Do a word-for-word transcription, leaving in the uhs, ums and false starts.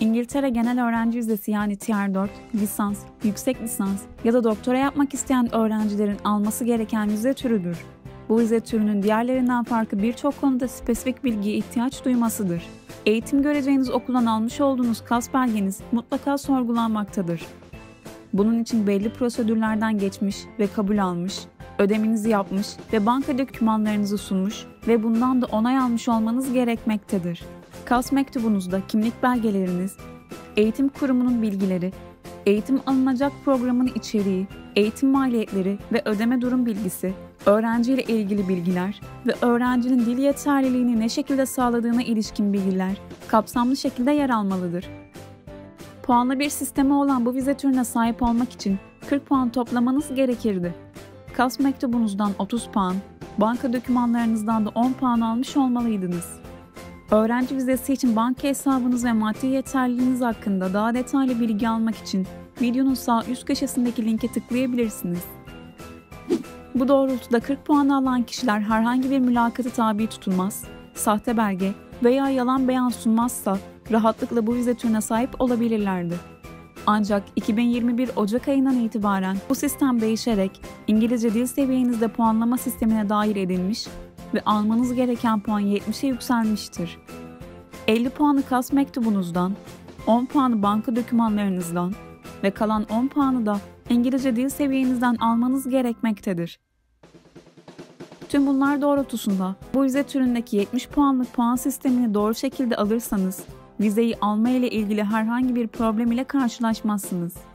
İngiltere genel öğrenci vizesi yani Tier dört, lisans, yüksek lisans ya da doktora yapmak isteyen öğrencilerin alması gereken vize türüdür. Bu vize türünün diğerlerinden farkı birçok konuda spesifik bilgiye ihtiyaç duymasıdır. Eğitim göreceğiniz okuldan almış olduğunuz C A S belgeniz mutlaka sorgulanmaktadır. Bunun için belli prosedürlerden geçmiş ve kabul almış, ödeminizi yapmış ve banka dokümanlarınızı sunmuş ve bundan da onay almış olmanız gerekmektedir. C A S mektubunuzda kimlik belgeleriniz, eğitim kurumunun bilgileri, eğitim alınacak programın içeriği, eğitim maliyetleri ve ödeme durum bilgisi, öğrenciyle ilgili bilgiler ve öğrencinin dil yeterliliğini ne şekilde sağladığına ilişkin bilgiler kapsamlı şekilde yer almalıdır. Puanlı bir sistemi olan bu vize türüne sahip olmak için kırk puan toplamanız gerekirdi. C A S mektubunuzdan otuz puan, banka dokümanlarınızdan da on puan almış olmalıydınız. Öğrenci vizesi için banka hesabınız ve maddi yeterliliğiniz hakkında daha detaylı bilgi almak için videonun sağ üst köşesindeki linke tıklayabilirsiniz. Bu doğrultuda kırk puan alan kişiler herhangi bir mülakata tabi tutulmaz, sahte belge veya yalan beyan sunmazsa rahatlıkla bu vize türüne sahip olabilirlerdi. Ancak iki bin yirmi bir Ocak ayından itibaren bu sistem değişerek İngilizce dil seviyenizde puanlama sistemine dahil edilmiş ve almanız gereken puan yetmişe yükselmiştir. elli puanı C A S mektubunuzdan, on puanı banka dokümanlarınızdan ve kalan on puanı da İngilizce dil seviyenizden almanız gerekmektedir. Tüm bunlar doğrultusunda bu vize türündeki yetmiş puanlık puan sistemini doğru şekilde alırsanız, vizeyi alma ile ilgili herhangi bir problem ile karşılaşmazsınız.